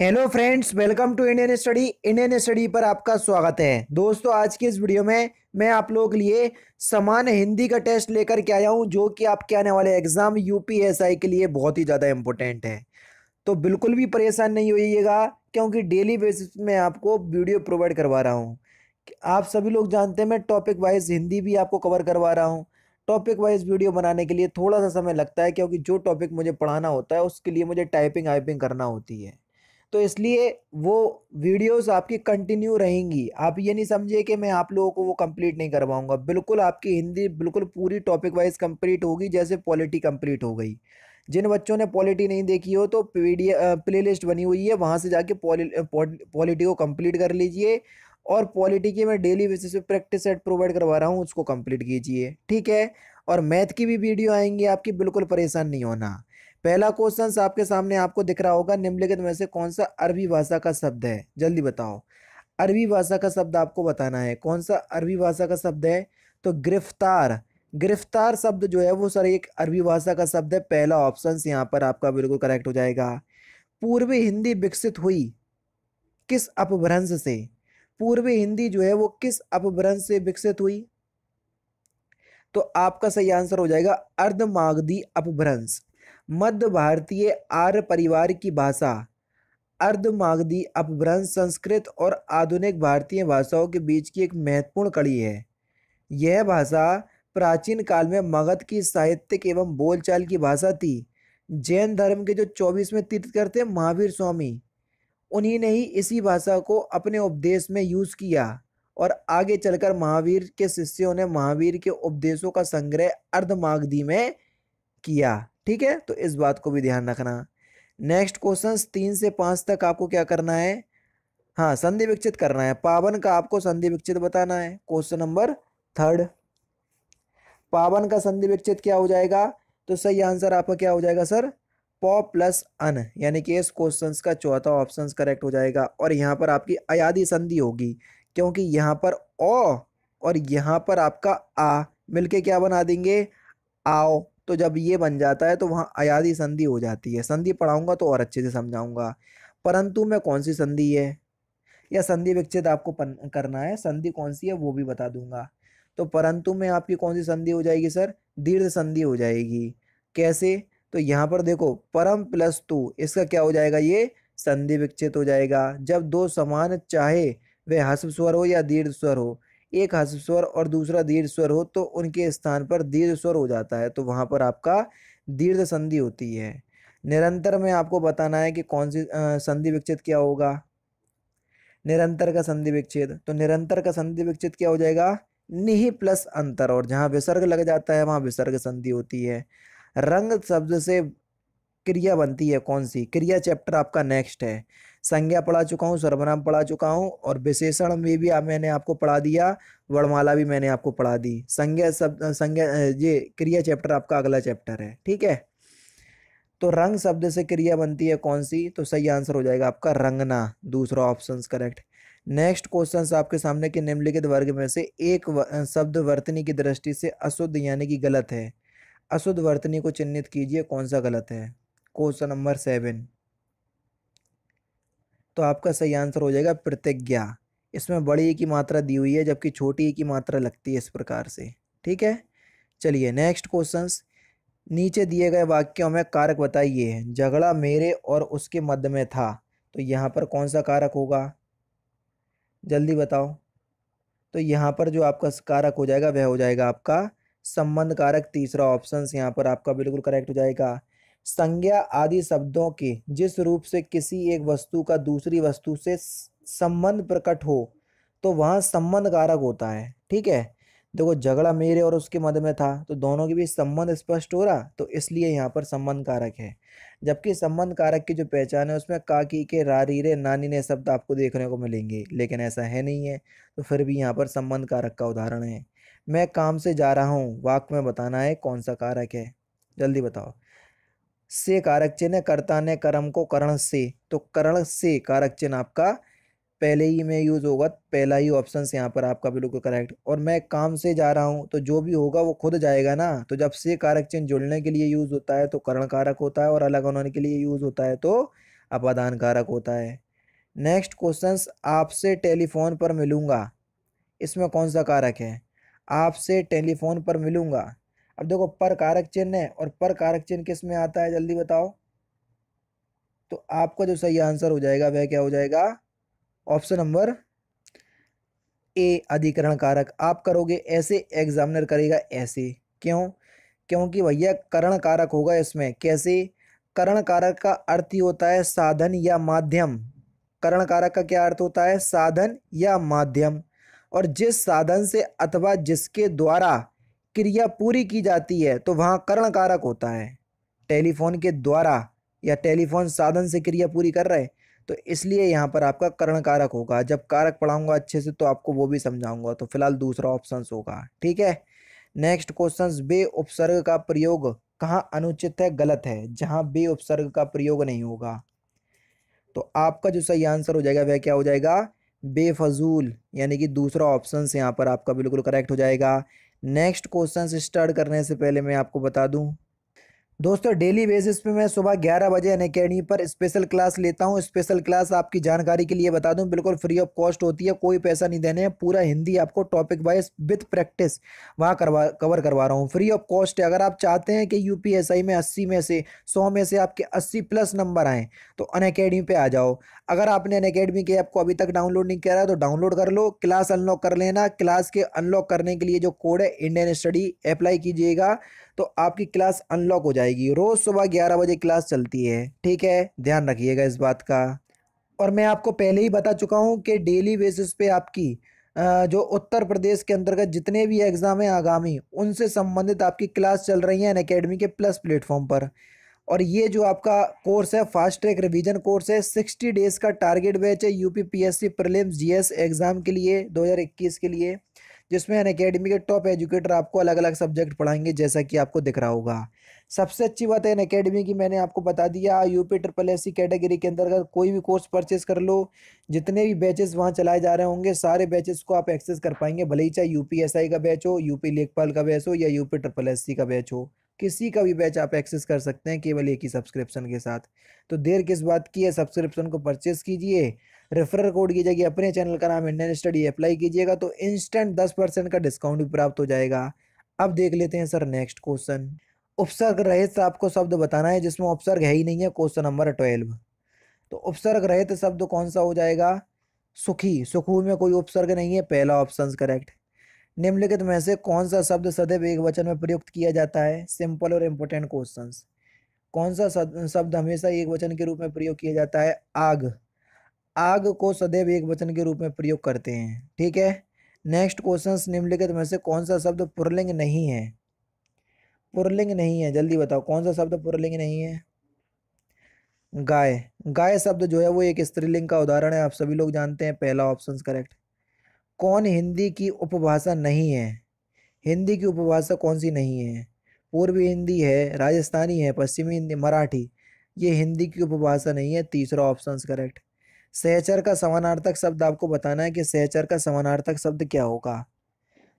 Hello friends, welcome to Indian study पर आपका स्वागत है। दोस्तों, आज की इस वीडियो में मैं आप लोगों के लिए समान हिंदी का टेस्ट लेकर के आया हूं, जो कि आपके आने वाले एग्ज़ाम यूपीएसआई के लिए बहुत ही ज़्यादा इम्पोर्टेंट है। तो बिल्कुल भी परेशान नहीं होइएगा, क्योंकि डेली बेसिस में आपको वीडियो प्रोवाइड करवा रहा हूँ। आप सभी लोग जानते हैं मैं टॉपिक वाइज हिंदी भी आपको कवर करवा रहा हूँ। टॉपिक वाइज वीडियो बनाने के लिए थोड़ा सा समय लगता है, क्योंकि जो टॉपिक मुझे पढ़ाना होता है उसके लिए मुझे टाइपिंग करना होती है। तो इसलिए वो वीडियोस आपकी कंटिन्यू रहेंगी। आप ये नहीं समझिए कि मैं आप लोगों को वो कंप्लीट नहीं करवाऊंगा। बिल्कुल आपकी हिंदी बिल्कुल पूरी टॉपिक वाइज कंप्लीट होगी, जैसे पॉलिटी कंप्लीट हो गई। जिन बच्चों ने पॉलिटी नहीं देखी हो तो प्लेलिस्ट बनी हुई है, वहाँ से जाके पॉलिटी को कंप्लीट कर लीजिए। और पॉलिटी की मैं डेली बेसिस पे प्रैक्टिस सेट प्रोवाइड करवा रहा हूँ, उसको कंप्लीट कीजिए, ठीक है। और मैथ की भी वीडियो आएंगी आपकी, बिल्कुल परेशान नहीं होना। पहला क्वेश्चन आपके सामने आपको दिख रहा होगा, निम्नलिखित में से कौन सा अरबी भाषा का शब्द है? जल्दी बताओ, अरबी भाषा का शब्द आपको बताना है। कौन सा अरबी भाषा का शब्द है? तो गिरफ्तार। गिरफ्तार शब्द जो है वो सर एक अरबी भाषा का शब्द है। पहला ऑप्शन यहाँ पर आपका बिल्कुल करेक्ट हो जाएगा। पूर्वी हिंदी विकसित हुई किस अपभ्रंश से? पूर्वी हिंदी जो है वो किस अपभ्रंश से विकसित हुई? तो आपका सही आंसर हो जाएगा अर्धमागधी अपभ्रंश। मध्य भारतीय आर्य परिवार की भाषा अर्धमागधी अपभ्रंश संस्कृत और आधुनिक भारतीय भाषाओं के बीच की एक महत्वपूर्ण कड़ी है। यह भाषा प्राचीन काल में मगध की साहित्यिक एवं बोलचाल की भाषा थी। जैन धर्म के जो 24वें तीर्थकर थे महावीर स्वामी, उन्हीं ने ही इसी भाषा को अपने उपदेश में यूज़ किया और आगे चलकर महावीर के शिष्यों ने महावीर के उपदेशों का संग्रह अर्धमागधी में किया, ठीक है। तो इस बात को भी ध्यान रखना। नेक्स्ट क्वेश्चन 3 से 5 तक आपको क्या करना है? हाँ, संधि विच्छेद करना है। पावन का आपको संधि विच्छेद बताना है। क्वेश्चन नंबर 3, पावन का संधि विच्छेद क्या हो जाएगा? तो सही आंसर आपका क्या हो जाएगा सर? पौ प्लस अन, यानी कि इस क्वेश्चन का चौथा ऑप्शन करेक्ट हो जाएगा। और यहाँ पर आपकी अयादी संधि होगी, क्योंकि यहाँ पर ओ और यहाँ पर आपका आ मिलके क्या बना देंगे? आओ। तो जब ये बन जाता है तो वहाँ अयादी संधि हो जाती है। संधि पढ़ाऊंगा तो और अच्छे से समझाऊंगा। परंतु में कौन सी संधि है या संधि विच्छेद आपको करना है, संधि कौन सी है वो भी बता दूंगा। तो परंतु में आपकी कौन सी संधि हो जाएगी सर? दीर्घ संधि हो जाएगी। कैसे? तो यहाँ पर देखो, परम प्लस तू, इसका क्या हो जाएगा? ये संधि विच्छेद हो जाएगा। जब दो समान, चाहे वह ह्रस्व स्वर हो या दीर्घ स्वर हो, एक ह्रस्व स्वर और दूसरा दीर्घ स्वर हो, तो उनके स्थान पर दीर्घ स्वर हो जाता है। तो वहाँ पर आपका दीर्घ संधि होती है। निरंतर में आपको बताना है कि कौन सी संधि विच्छेद क्या होगा। निरंतर का संधि विच्छेद, तो निरंतर का संधि विच्छेद क्या हो जाएगा? निहि प्लस अंतर, और जहाँ विसर्ग लग जाता है वहाँ विसर्ग संधि होती है। रंग शब्द से क्रिया बनती है, कौन सी क्रिया? चैप्टर आपका नेक्स्ट है। संज्ञा पढ़ा चुका हूँ, सर्वनाम पढ़ा चुका हूँ, और विशेषण में भी मैंने आपको पढ़ा दिया, वर्णमाला भी मैंने आपको पढ़ा दी। संज्ञा ये क्रिया चैप्टर आपका अगला चैप्टर है, ठीक है। तो रंग शब्द से क्रिया बनती है, कौन सी? तो सही आंसर हो जाएगा आपका रंगना, दूसरा ऑप्शन करेक्ट। नेक्स्ट क्वेश्चन आपके सामने के निम्नलिखित वर्ग में से एक शब्द वर्तनी की दृष्टि से अशुद्ध यानी कि गलत है। अशुद्ध वर्तनी को चिन्हित कीजिए, कौन सा गलत है? क्वेश्चन नंबर 7, तो आपका सही आंसर हो जाएगा प्रतिज्ञा। इसमें बड़ी ए की मात्रा दी हुई है, जबकि छोटी ए की मात्रा लगती है, इस प्रकार से, ठीक है। चलिए नेक्स्ट क्वेश्चन, नीचे दिए गए वाक्यों में कारक बताइए। झगड़ा मेरे और उसके मध्य में था, तो यहाँ पर कौन सा कारक होगा? जल्दी बताओ। तो यहाँ पर जो आपका कारक हो जाएगा वह हो जाएगा आपका संबंध कारक, तीसरा ऑप्शन यहाँ पर आपका बिल्कुल करेक्ट हो जाएगा। संज्ञा आदि शब्दों के जिस रूप से किसी एक वस्तु का दूसरी वस्तु से संबंध प्रकट हो, तो वहाँ संबंध कारक होता है, ठीक है। देखो, झगड़ा मेरे और उसके मध्य में था, तो दोनों के बीच संबंध स्पष्ट हो रहा, तो इसलिए यहाँ पर संबंध कारक है। जबकि संबंध कारक की जो पहचान है उसमें काकी के, रारी रे, नानी ने शब्द आपको देखने को मिलेंगे, लेकिन ऐसा है नहीं है, तो फिर भी यहाँ पर संबंध कारक का उदाहरण है। मैं काम से जा रहा हूँ, वाक्य में बताना है कौन सा कारक है, जल्दी बताओ। से कारक चिन्ह, कर्ता ने कर्म को करण से, तो करण से कारक चिन्ह आपका पहले ही में यूज़ होगा, पहला ही ऑप्शन यहाँ पर आपका बिल्कुल करेक्ट। और मैं काम से जा रहा हूँ, तो जो भी होगा वो खुद जाएगा ना, तो जब से कारक चिन्ह जुड़ने के लिए यूज़ होता है तो करण कारक होता है, और अलग होने के लिए यूज़ होता है तो अपादान कारक होता है। नेक्स्ट क्वेश्चन, आपसे टेलीफोन पर मिलूँगा, इसमें कौन सा कारक है? आपसे टेलीफोन पर मिलूँगा। अब देखो पर कारक चिन्ह है और पर कारक चिन्ह किस में आता है, जल्दी बताओ। तो आपका जो सही आंसर हो जाएगा वह क्या हो जाएगा? ऑप्शन नंबर ए, अधिकरण कारक। आप करोगे ऐसे, एग्जामिनर करेगा ऐसे। क्यों? क्योंकि भैया करण कारक होगा इसमें। कैसे? करण कारक का अर्थ ही होता है साधन या माध्यम। करण कारक का क्या अर्थ होता है? साधन या माध्यम। और जिस साधन से अथवा जिसके द्वारा क्रिया पूरी की जाती है तो वहाँ करण कारक होता है। टेलीफोन के द्वारा या टेलीफोन साधन से क्रिया पूरी कर रहे, तो इसलिए यहाँ पर आपका करण कारक होगा। जब कारक पढ़ाऊँगा अच्छे से तो आपको वो भी समझाऊँगा, तो फिलहाल दूसरा ऑप्शन होगा। ठीक है। नेक्स्ट क्वेश्चन, बे उपसर्ग का प्रयोग कहाँ अनुचित है, गलत है? जहाँ बे उपसर्ग का प्रयोग नहीं होगा। तो आपका जो सही आंसर हो जाएगा वह क्या हो जाएगा? बेफजूल, यानी कि दूसरा ऑप्शन यहाँ पर आपका बिल्कुल करेक्ट हो जाएगा। नेक्स्ट क्वेश्चन स्टार्ट करने से पहले मैं आपको बता दूं दोस्तों, डेली बेसिस पे मैं सुबह 11 बजे अनअकैडमी पर स्पेशल क्लास लेता हूं। स्पेशल क्लास आपकी जानकारी के लिए बता दूं, बिल्कुल फ्री ऑफ कॉस्ट होती है, कोई पैसा नहीं देने हैं। पूरा हिंदी आपको टॉपिक वाइज विद प्रैक्टिस वहां कवर करवा रहा हूं, फ्री ऑफ कॉस्ट है। अगर आप चाहते हैं कि यूपीएसआई में 100 में से आपके 80+ नंबर आएँ तो अनअकैडमी पर आ जाओ। अगर आपने अनअकैडमी के ऐप को अभी तक डाउनलोड नहीं किया है तो डाउनलोड कर लो, क्लास अनलॉक कर लेना। क्लास के अनलॉक करने के लिए जो कोड है इंडियन स्टडी, अप्लाई कीजिएगा तो आपकी क्लास अनलॉक हो जाएगी। रोज़ सुबह 11 बजे क्लास चलती है। ठीक है, ध्यान रखिएगा इस बात का। और मैं आपको पहले ही बता चुका हूँ कि डेली बेसिस पे आपकी जो उत्तर प्रदेश के अंतर्गत जितने भी एग्ज़ाम हैं आगामी, उनसे संबंधित आपकी क्लास चल रही है अनअकैडमी के प्लस प्लेटफॉर्म पर। और ये जो आपका कोर्स है फास्ट ट्रैक रिवीजन कोर्स है, 60 डेज़ का टारगेट बैच है यूपीपीएससी प्रीलिम्स जीएस एग्ज़ाम के लिए 2021 के लिए, जिसमें अनअकैडमी के टॉप एजुकेटर आपको अलग अलग सब्जेक्ट पढ़ाएंगे, जैसा कि आपको दिख रहा होगा। सबसे अच्छी बात है अनअकैडमी की, मैंने आपको बता दिया यूपी SSS कैटेगरी के अंतर्गत कोई भी कोर्स परचेस कर लो, जितने भी बैचेस वहाँ चलाए जा रहे होंगे सारे बैचेस को आप एक्सेस कर पाएंगे, भले ही चाहे यूपीएसआई का बैच हो, यूपी लेखपाल का बैच हो या यूपी SSS का बैच हो। किसी का भी बैच आप एक्सेस कर सकते हैं केवल एक ही सब्सक्रिप्शन के साथ। तो देर किस बात की है, सब्सक्रिप्शन को परचेस कीजिए, रेफरल कोड की जगह अपने चैनल का नाम इंडियन स्टडी अप्लाई कीजिएगा तो इंस्टेंट 10% का डिस्काउंट भी प्राप्त हो जाएगा। अब देख लेते हैं सर नेक्स्ट क्वेश्चन। उपसर्ग रहित आपको शब्द बताना है जिसमें उपसर्ग है ही नहीं है, क्वेश्चन नंबर 12। तो उपसर्ग रहित शब्द कौन सा हो जाएगा? सुखी। सुखू में कोई उपसर्ग नहीं है, पहला ऑप्शन करेक्ट। निम्नलिखित में से कौन सा शब्द सदैव एकवचन में प्रयुक्त किया जाता है? सिंपल और इम्पोर्टेंट क्वेश्चंस। कौन सा शब्द हमेशा एकवचन के रूप में प्रयोग किया जाता है? आग। आग को सदैव एकवचन के रूप में प्रयोग करते हैं। ठीक है। नेक्स्ट क्वेश्चंस, निम्नलिखित में से कौन सा शब्द पुल्लिंग नहीं है? पुल्लिंग नहीं है, जल्दी बताओ कौन सा शब्द पुल्लिंग नहीं है। गाय। गाय शब्द जो है वो एक स्त्रीलिंग का उदाहरण है, आप सभी लोग जानते हैं, पहला ऑप्शन करेक्ट। कौन हिंदी की उपभाषा नहीं है? हिंदी की उपभाषा कौन सी नहीं है? पूर्वी हिंदी है, राजस्थानी है, पश्चिमी हिंदी, मराठी, ये हिंदी की उपभाषा नहीं है, तीसरा ऑप्शन करेक्ट। सहचर का समानार्थक शब्द आपको बताना है कि सहचर का समानार्थक शब्द क्या होगा।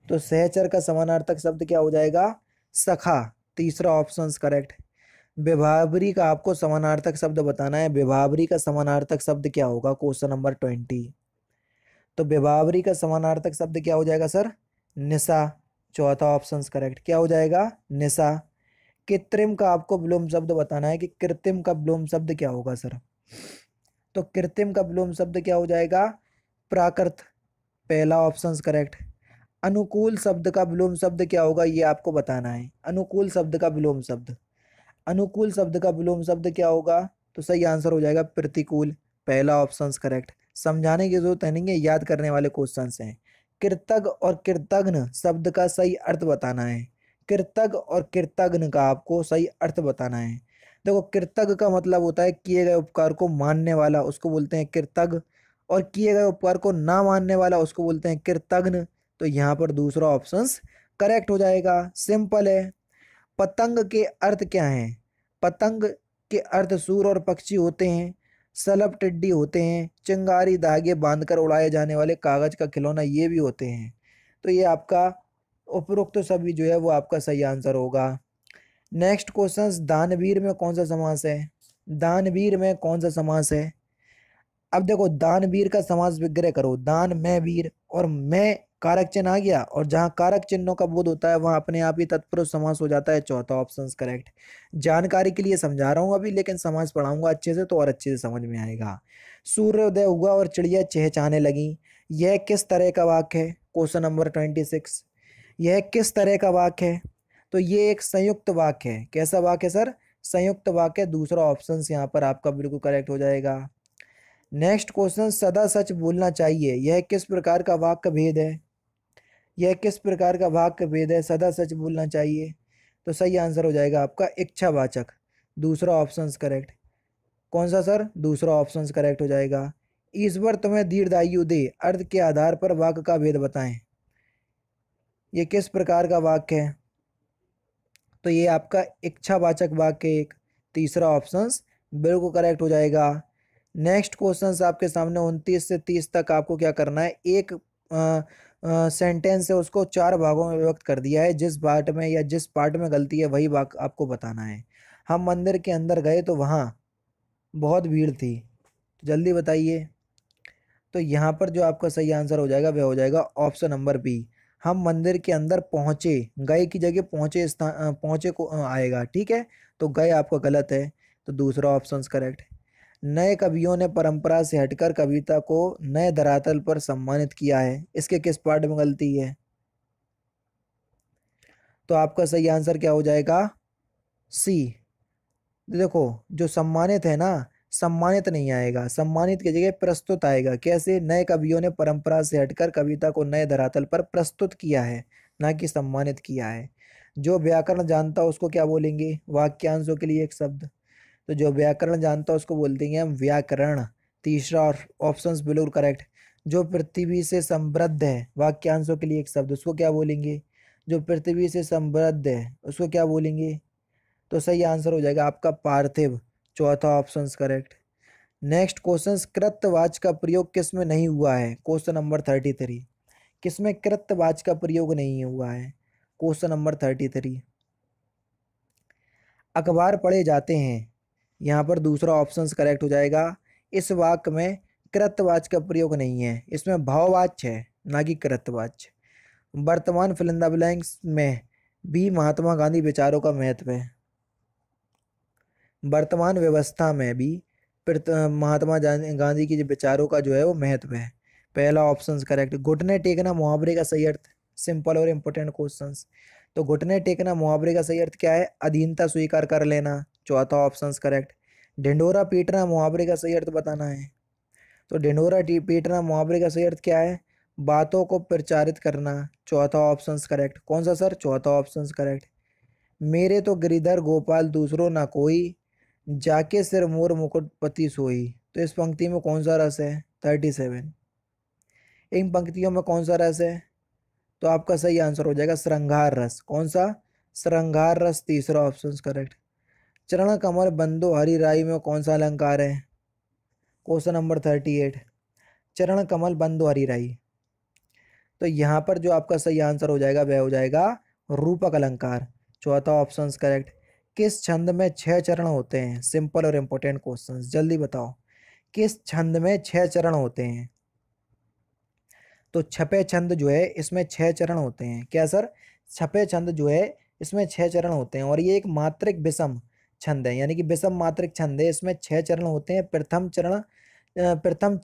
तो सहचर का समानार्थक शब्द क्या हो जाएगा? सखा, तीसरा ऑप्शन करेक्ट। विभावरी का आपको समानार्थक शब्द बताना है, विभावरी का समानार्थक शब्द क्या होगा, क्वेश्चन नंबर 20। तो बेबावरी का समानार्थक शब्द क्या हो जाएगा सर? निशा, चौथा ऑप्शन करेक्ट। क्या हो जाएगा? निशा। कृत्रिम का आपको विलोम शब्द बताना है कि कृत्रिम का विलोम शब्द क्या होगा सर? तो कृत्रिम का विलोम शब्द क्या हो जाएगा? प्राकृत, पहला ऑप्शन करेक्ट। अनुकूल शब्द का विलोम शब्द क्या होगा ये आपको बताना है। अनुकूल शब्द का विलोम शब्द, अनुकूल शब्द का विलोम शब्द क्या होगा? तो सही आंसर हो जाएगा प्रतिकूल, पहला ऑप्शन करेक्ट। समझाने की जरूरत है नहीं है, याद करने वाले क्वेश्चन हैं। कृतज्ञ और कृतघ्न शब्द का सही अर्थ बताना है। कृतज्ञ और कृतघ्न का आपको सही अर्थ बताना है। देखो कृतज्ञ का मतलब होता है किए गए उपकार को मानने वाला, उसको बोलते हैं कृतज्ञ, और किए गए उपकार को ना मानने वाला उसको बोलते हैं कृतघ्न। तो यहाँ पर दूसरा ऑप्शन करेक्ट हो जाएगा, सिंपल है। पतंग के अर्थ क्या हैं? पतंग के अर्थ सूर और पक्षी होते हैं, सलब टिड्डी होते हैं, चिंगारी धागे बांधकर उड़ाए जाने वाले कागज़ का खिलौना ये भी होते हैं। तो ये आपका उपरोक्त तो सभी जो है वो आपका सही आंसर होगा। नेक्स्ट क्वेश्चन, दानवीर में कौन सा समास है? दानवीर में कौन सा समास है? अब देखो दानवीर का समास विग्रह करो, दान में वीर, और में कारक चिन्ह आ गया, और जहाँ कारक चिन्हों का बोध होता है वहाँ अपने आप ही तत्पुरुष समास हो जाता है। चौथा ऑप्शन करेक्ट। जानकारी के लिए समझा रहा हूँ अभी, लेकिन समास पढ़ाऊंगा अच्छे से तो और अच्छे से समझ में आएगा। सूर्योदय हुआ और चिड़िया चहचहाने लगी, यह किस तरह का वाक्य है? क्वेश्चन नंबर 26, यह किस तरह का वाक्य है? तो ये एक संयुक्त वाक्य है। कैसा वाक्य है सर? संयुक्त वाक्य। दूसरा ऑप्शन यहाँ पर आपका बिल्कुल करेक्ट हो जाएगा। नेक्स्ट क्वेश्चन, सदा सच बोलना चाहिए, यह किस प्रकार का वाक्य भेद है? यह किस प्रकार का वाक्य भेद है? सदा सच बोलना चाहिए, तो सही आंसर हो जाएगा आपका इच्छावाचक। दूसरा ऑप्शन करेक्ट। कौन सा सर? दूसरा ऑप्शन करेक्ट हो जाएगा। ईश्वर तुम्हें दीर्घायु दे, अर्थ के आधार पर वाक्य का भेद बताएं, यह किस प्रकार का वाक्य है? तो ये आपका इच्छावाचक वाक्य एक। तीसरा ऑप्शन बिल्कुल करेक्ट हो जाएगा। नेक्स्ट क्वेश्चन आपके सामने 29 से 30 तक आपको क्या करना है, एक सेंटेंस से उसको 4 भागों में विभक्त कर दिया है। जिस पार्ट में या जिस पार्ट में गलती है वही भाग आपको बताना है। हम मंदिर के अंदर गए तो वहाँ बहुत भीड़ थी, तो जल्दी बताइए। तो यहाँ पर जो आपका सही आंसर हो जाएगा वह हो जाएगा ऑप्शन नंबर बी। हम मंदिर के अंदर पहुँचे, गए की जगह पहुँचे पहुँचे को आएगा, ठीक है। तो गए आपका गलत है, तो दूसरा ऑप्शन करेक्ट। नए कवियों ने परंपरा से हटकर कविता को नए धरातल पर सम्मानित किया है, इसके किस पार्ट में गलती है? तो आपका सही आंसर क्या हो जाएगा? सी। देखो जो सम्मानित है ना, सम्मानित नहीं आएगा, सम्मानित की जगह प्रस्तुत आएगा। कैसे? नए कवियों ने परंपरा से हटकर कविता को नए धरातल पर प्रस्तुत किया है, ना कि सम्मानित किया है। जो व्याकरण जानता है उसको क्या बोलेंगे? वाक्यांशों के लिए एक शब्द, तो जो व्याकरण जानता है उसको बोलते हैं हम व्याकरण। तीसरा ऑप्शन बिल्कुल करेक्ट। जो पृथ्वी से समृद्ध है, वाक्यांशों के लिए एक शब्द, उसको क्या बोलेंगे? जो पृथ्वी से समृद्ध है उसको क्या बोलेंगे? तो सही आंसर हो जाएगा आपका पार्थिव। चौथा ऑप्शन करेक्ट। नेक्स्ट क्वेश्चन, कृतवाच का प्रयोग किस में नहीं हुआ है? क्वेश्चन नंबर 33, किस में कृतवाच का प्रयोग नहीं हुआ है? Question number 33। अखबार पढ़े जाते हैं, यहाँ पर दूसरा ऑप्शन करेक्ट हो जाएगा। इस वाक्य में कृतवाच का प्रयोग नहीं है, इसमें भाववाच्य है, ना कि कृतवाच। वर्तमान फिलिंदा ब्लैंक्स में भी महात्मा गांधी विचारों का महत्व है, वर्तमान व्यवस्था में भी महात्मा गांधी के विचारों का जो है वो महत्व है। पहला ऑप्शन करेक्ट। घुटने टेकना मुहावरे का सही अर्थ, सिंपल और इम्पोर्टेंट क्वेश्चन। तो घुटने टेकना मुहावरे का सही अर्थ क्या है? अधीनता स्वीकार कर लेना। चौथा ऑप्शन करेक्ट। ढिंढोरा पीटना मुहावरे का सही अर्थ बताना है, तो ढिंढोरा पीटना मुहावरे का सही अर्थ क्या है? बातों को प्रचारित करना। चौथा ऑप्शन करेक्ट। कौन सा सर? चौथा ऑप्शन करेक्ट। मेरे तो गिरिधर गोपाल दूसरों ना कोई, जाके सिर मोर मुकुटपति सोई। तो इस पंक्ति में कौन सा रस है? 37। इन पंक्तियों में कौन सा रस है? तो आपका सही आंसर हो जाएगा श्रृंगार रस। कौन सा? श्रृंगार रस। तीसरा ऑप्शन करेक्ट। चरण कमर बंदो हरी राई में कौन सा अलंकार है? Question number 38। चरण कमल बंदो हरी राई, तो यहाँ पर जो आपका सही आंसर हो जाएगा वह हो जाएगा रूपक अलंकार। चौथा ऑप्शन करेक्ट। किस छंद में 6 चरण होते हैं? सिंपल और इम्पोर्टेंट क्वेश्चन, जल्दी बताओ। किस छंद में 6 चरण होते हैं? तो छपे छंद जो है इसमें 6 चरण होते हैं। क्या सर? छपे छंद जो है इसमें 6 चरण होते हैं, और ये एक मात्रिक विषम छंद है, यानी कि विषम मात्रिक छंद है। इसमें 6 चरण होते हैं। प्रथम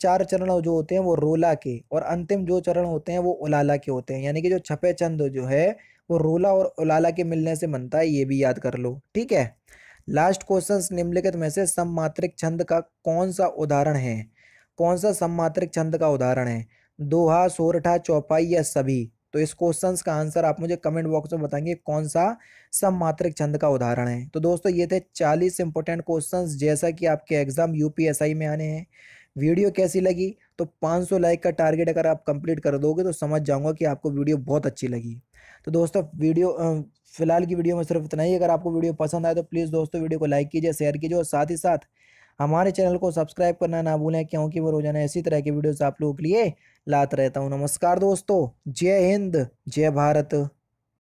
4 चरण जो होते हैं वो रोला के, और अंतिम जो चरण होते हैं वो उलाला के होते हैं। यानी कि जो छपे छंद जो है वो रोला और उलाला के मिलने से बनता है, ये भी याद कर लो, ठीक है। लास्ट क्वेश्चन, निम्नलिखित में से सममात्रिक छंद का कौन सा उदाहरण है? कौन सा सममात्रिक छंद का उदाहरण है? दोहा, सोरठा, चौपाई या सभी? तो इस क्वेश्चन का आंसर आप मुझे कमेंट बॉक्स में बताएंगे कौन सा सममात्रिक छंद का उदाहरण है। तो दोस्तों ये थे 40 इंपॉर्टेंट क्वेश्चंस, जैसा कि आपके एग्जाम यूपीएसआई में आने हैं। वीडियो कैसी लगी? तो 500 लाइक का टारगेट अगर आप कंप्लीट कर दोगे तो समझ जाऊंगा कि आपको वीडियो बहुत अच्छी लगी। तो दोस्तों वीडियो फिलहाल की वीडियो में सिर्फ इतना ही। अगर आपको वीडियो पसंद आए तो प्लीज़ दोस्तों वीडियो को लाइक कीजिए, शेयर कीजिए, और साथ ही साथ हमारे चैनल को सब्सक्राइब करना ना भूलें, क्योंकि मैं रोजाना इसी तरह के वीडियोस आप लोगों के लिए लाता रहता हूं। नमस्कार दोस्तों, जय हिंद, जय भारत।